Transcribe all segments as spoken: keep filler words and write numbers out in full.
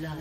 blood.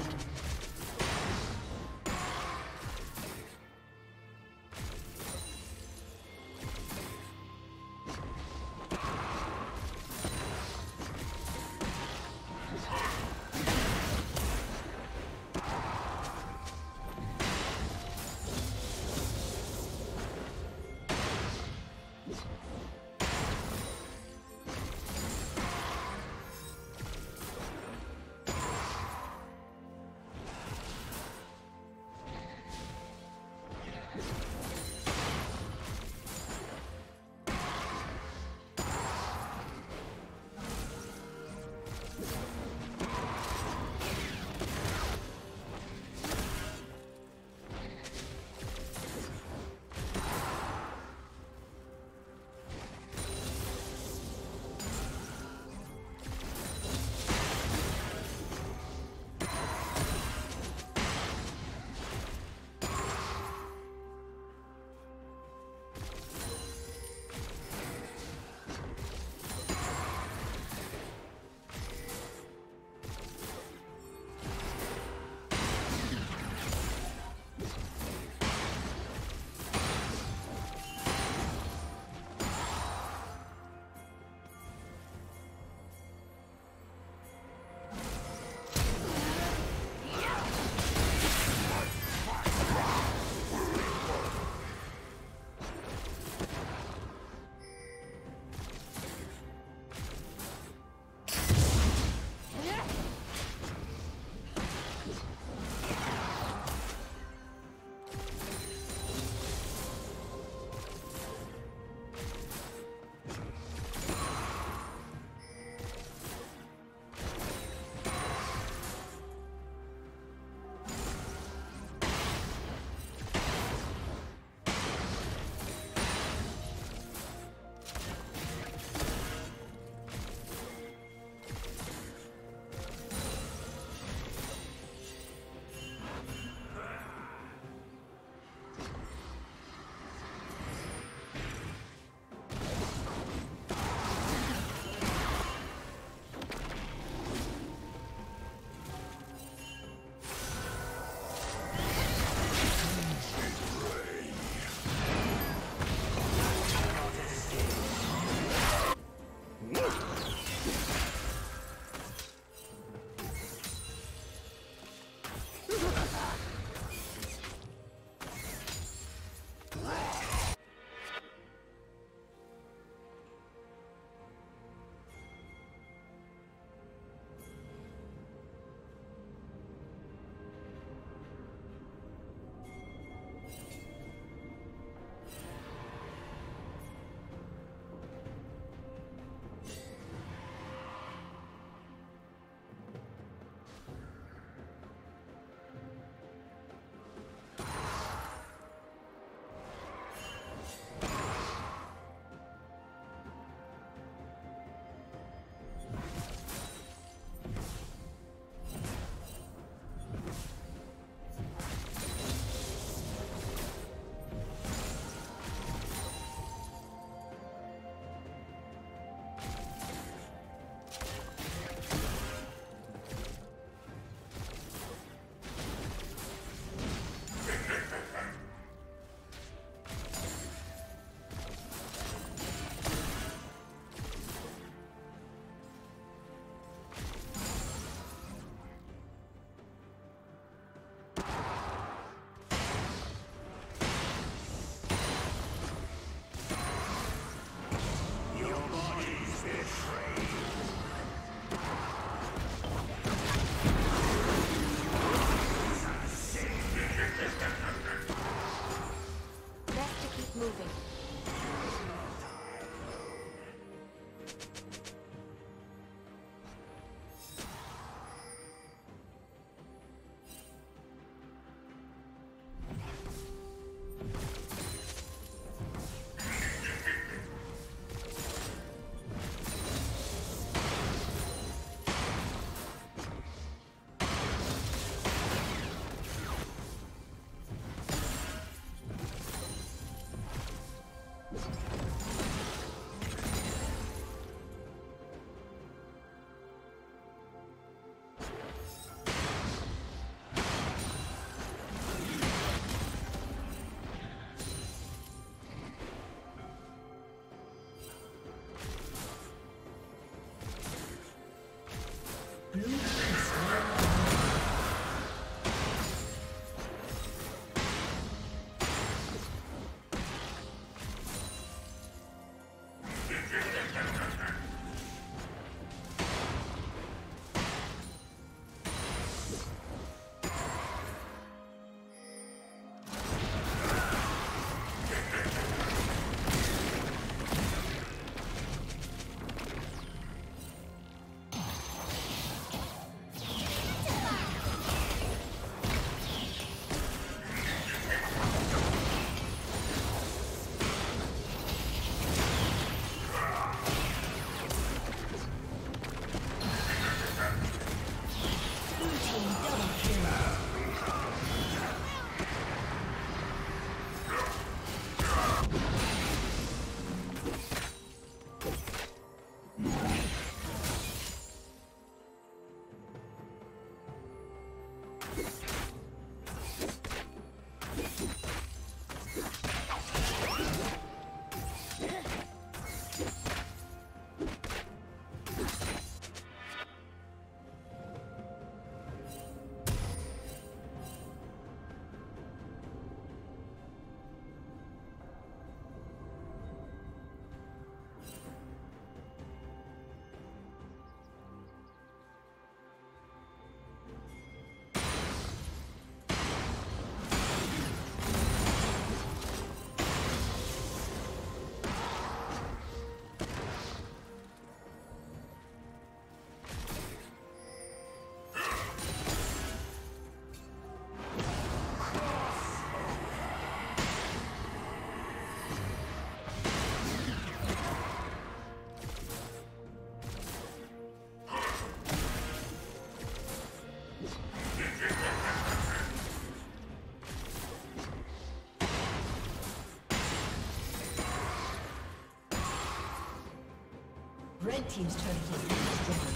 Red team's turret has been destroyed.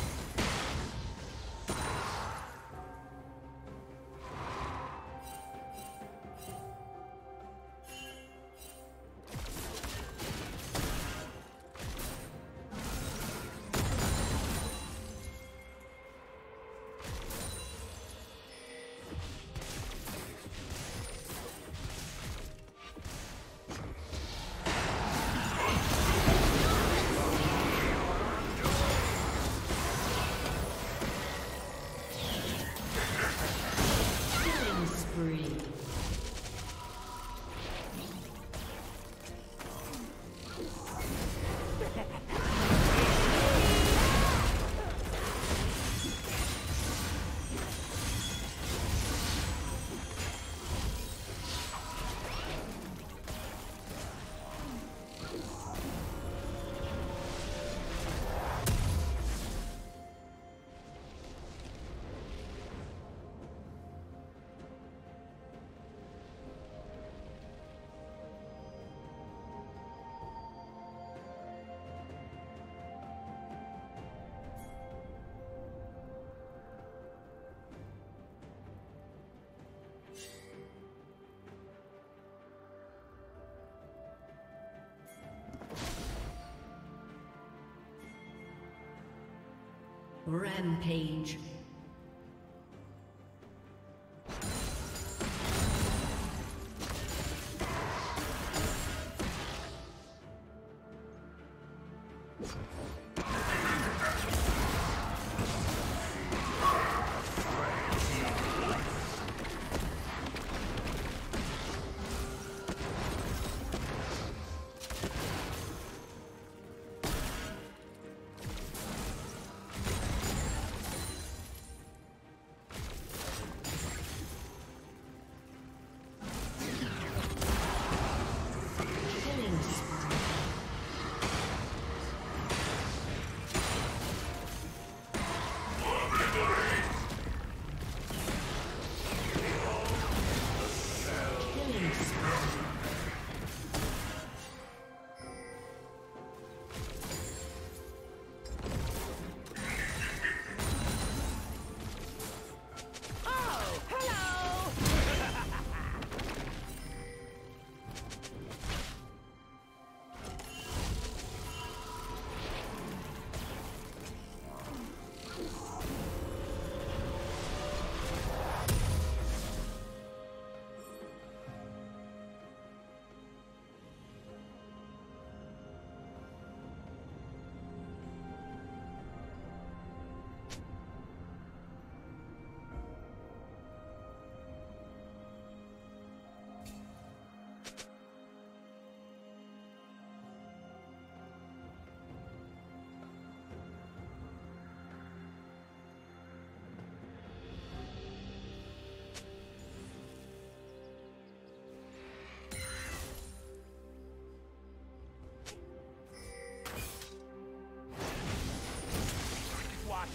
Rampage.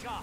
God.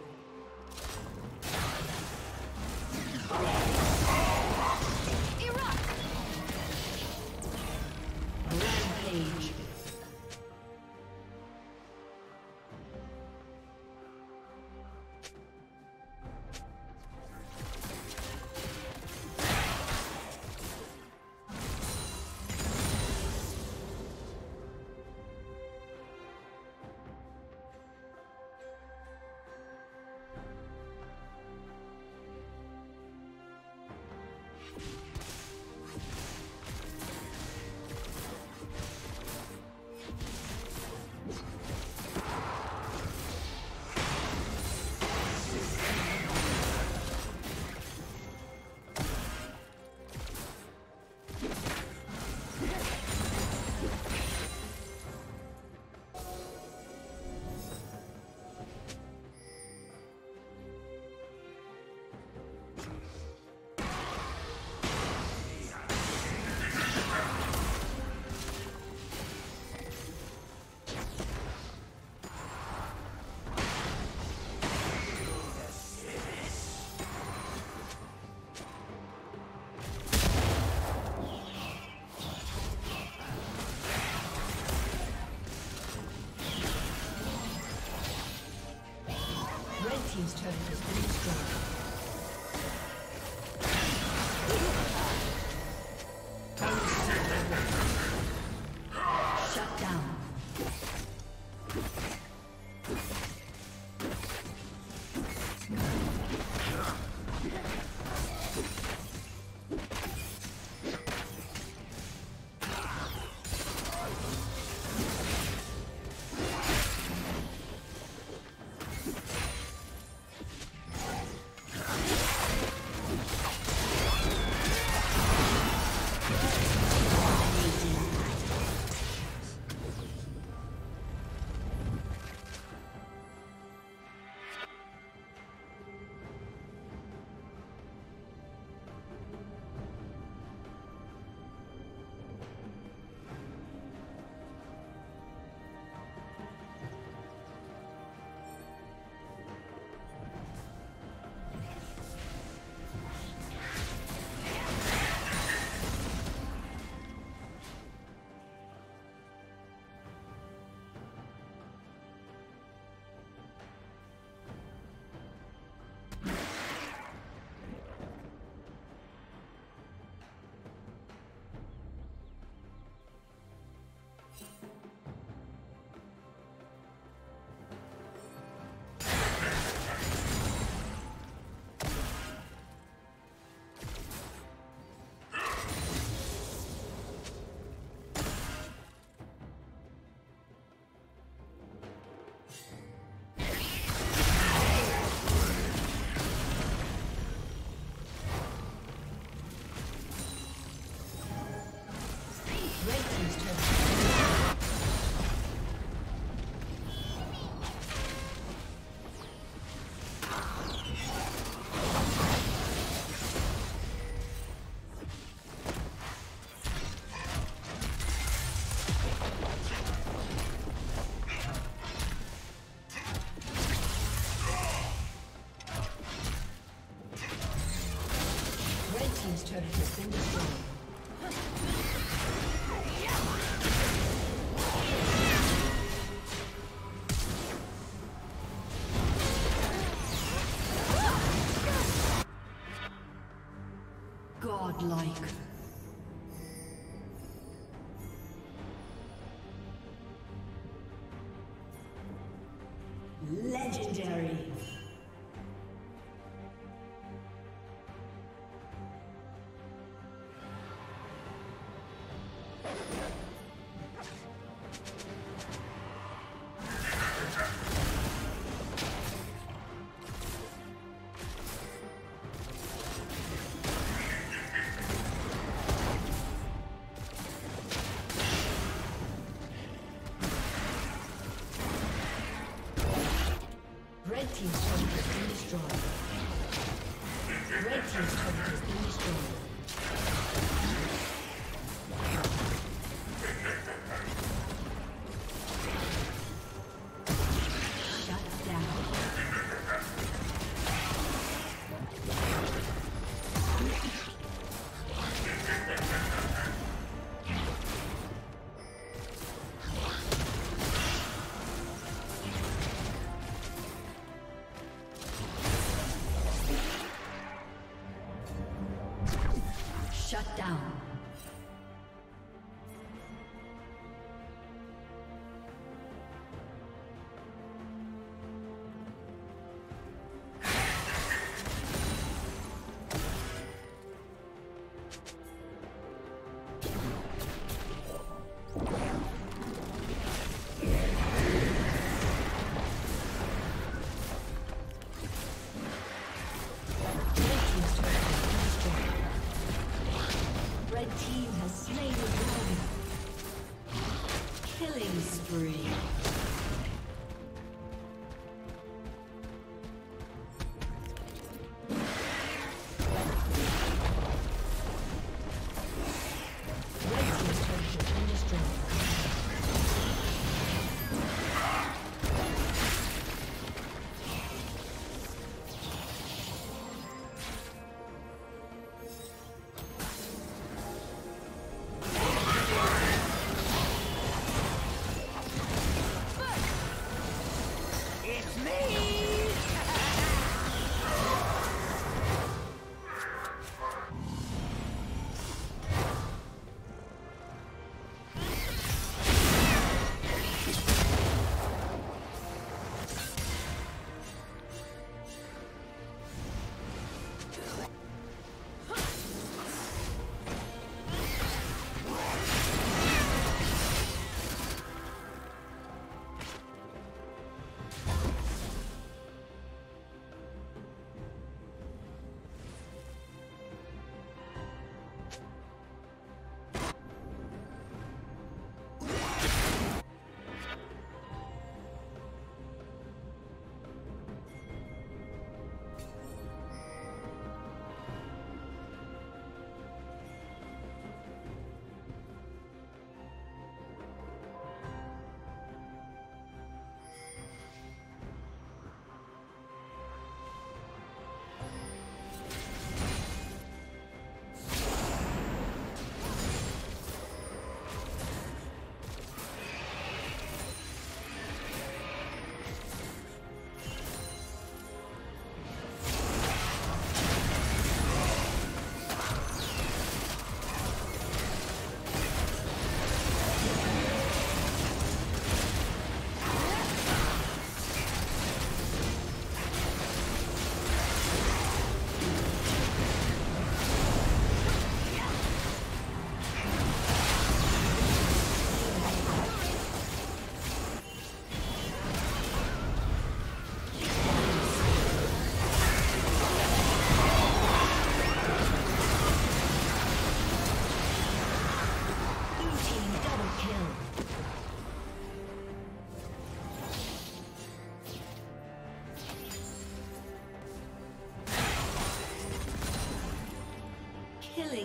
Erupt. Rampage. team's turret has been destroyed. Like. Legendary. Red team's turret has been destroyed. Red team's turret has been destroyed.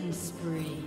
killing spree.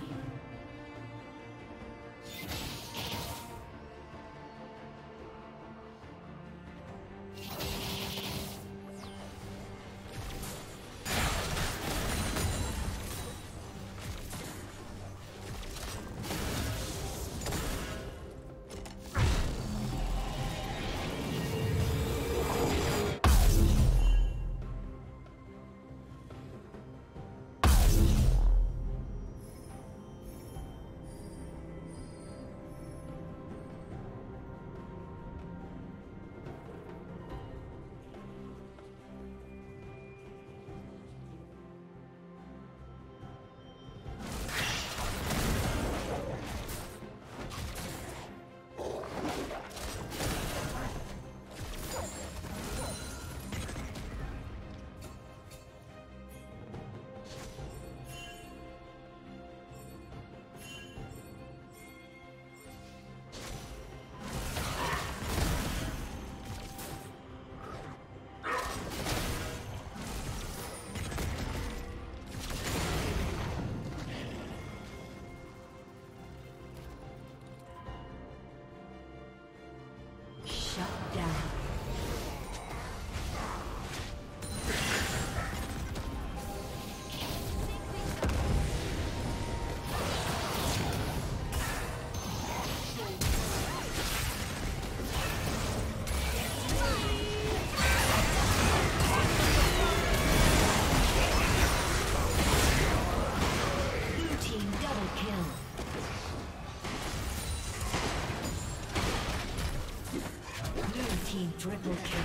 Triple kill.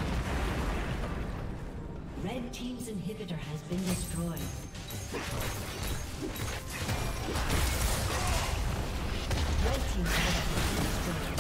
Red team's inhibitor has been destroyed. Red team's inhibitor has been destroyed.